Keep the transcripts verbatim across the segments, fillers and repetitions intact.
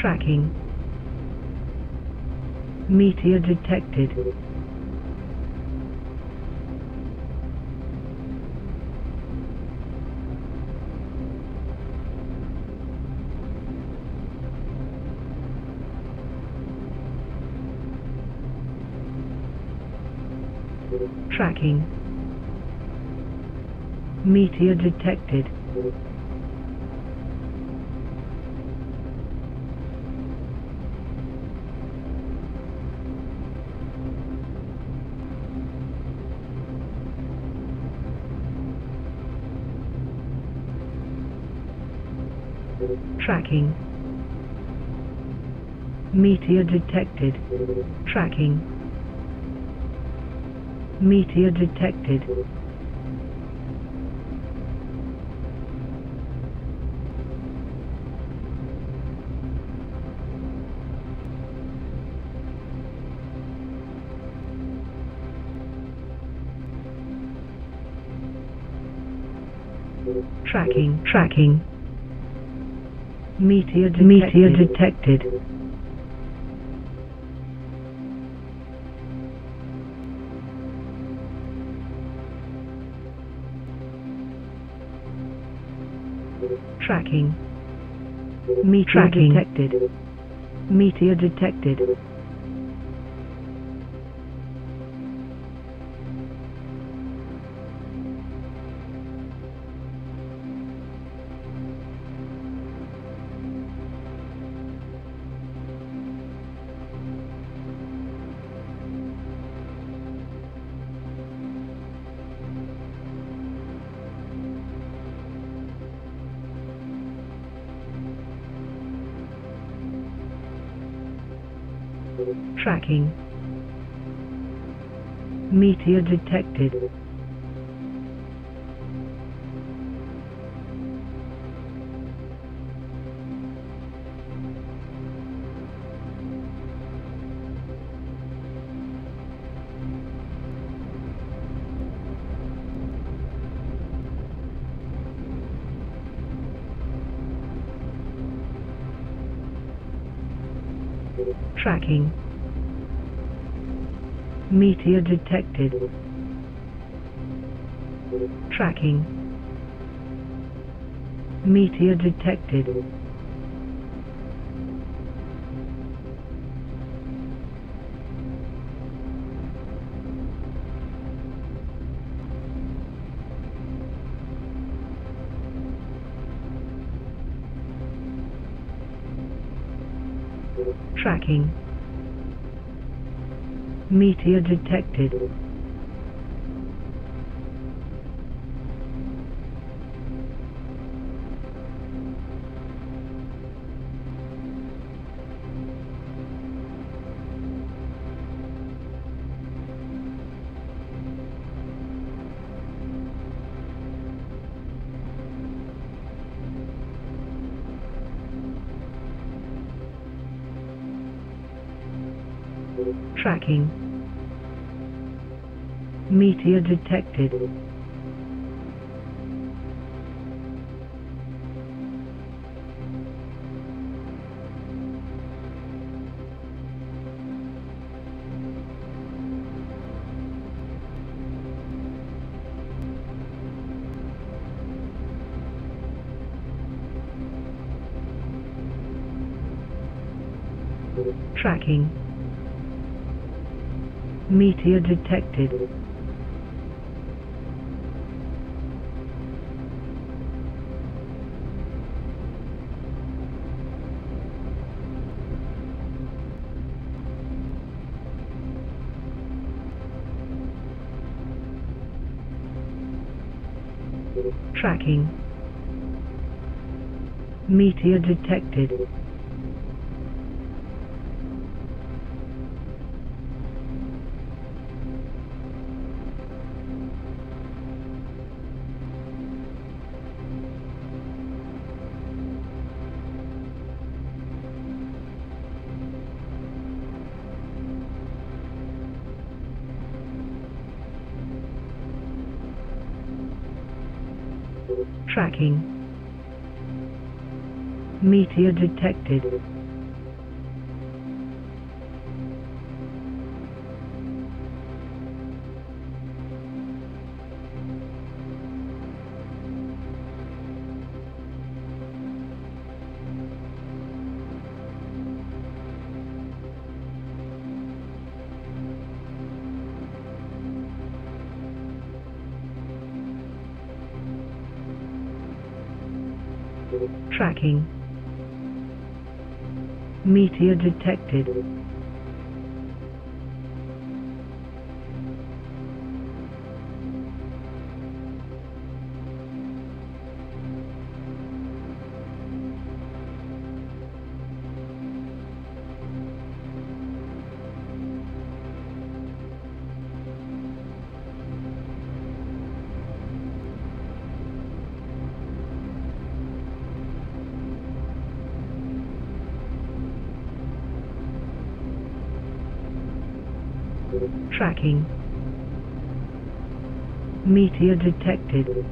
Tracking. Meteor detected. Tracking. Meteor detected. Tracking. Meteor detected. Tracking. Meteor detected. Tracking. Tracking. Meteor detected. Meteor detected. Tracking. Meteor Tracking. Detected. Meteor detected. Tracking. Meteor detected. Tracking. Meteor detected. Tracking. Meteor detected. Tracking. Meteor detected. Tracking. Meteor detected. Tracking. Meteor detected. Tracking. Meteor detected. Tracking. Meteor detected. Tracking. Meteor detected. Tracking. Meteor detected. Tracking. Meteor detected.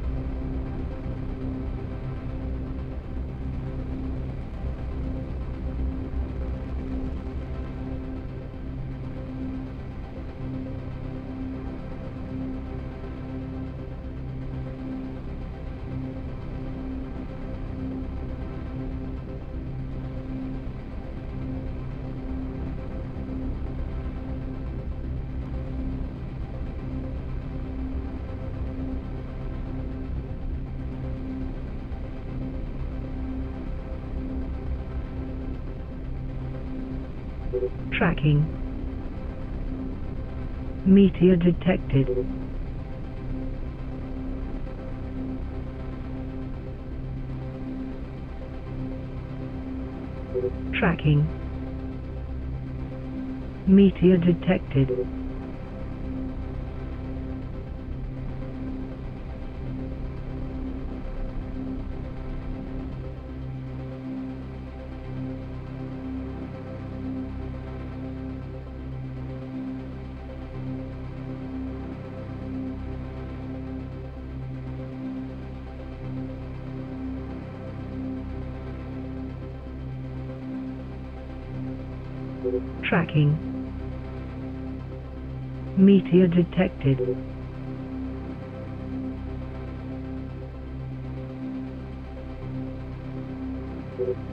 Tracking. Meteor detected.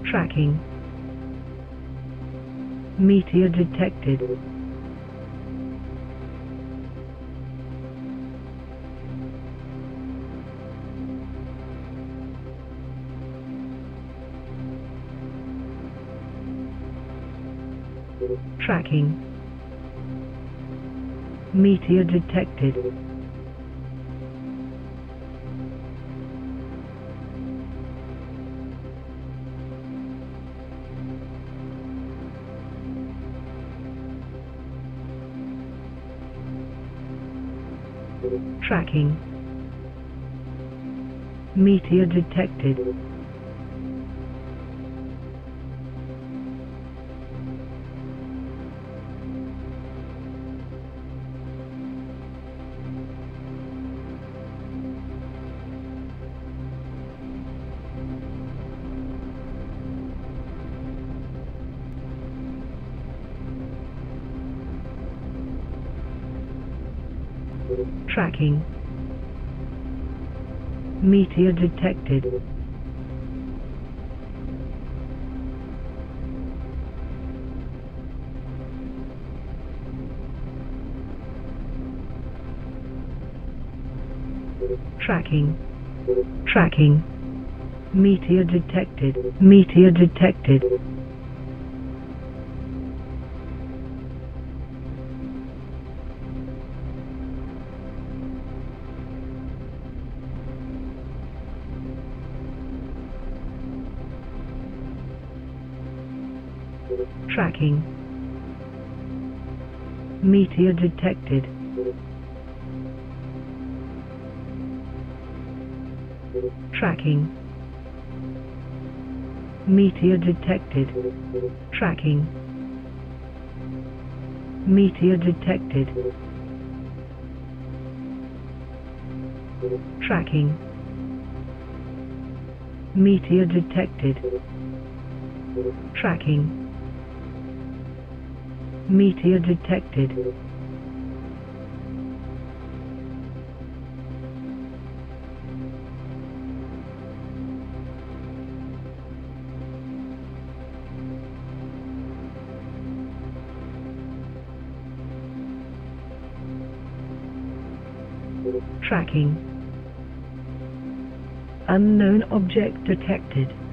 Tracking. Meteor detected. Tracking. Meteor detected. Tracking. Meteor detected. Tracking. Meteor detected. Tracking. Meteor detected. Tracking. Tracking. Meteor detected. Meteor detected. Tracking. Meteor detected. Tracking. Meteor detected. Tracking. Meteor detected. Tracking. Meteor detected. Tracking. Meteor detected. Tracking. Unknown object detected.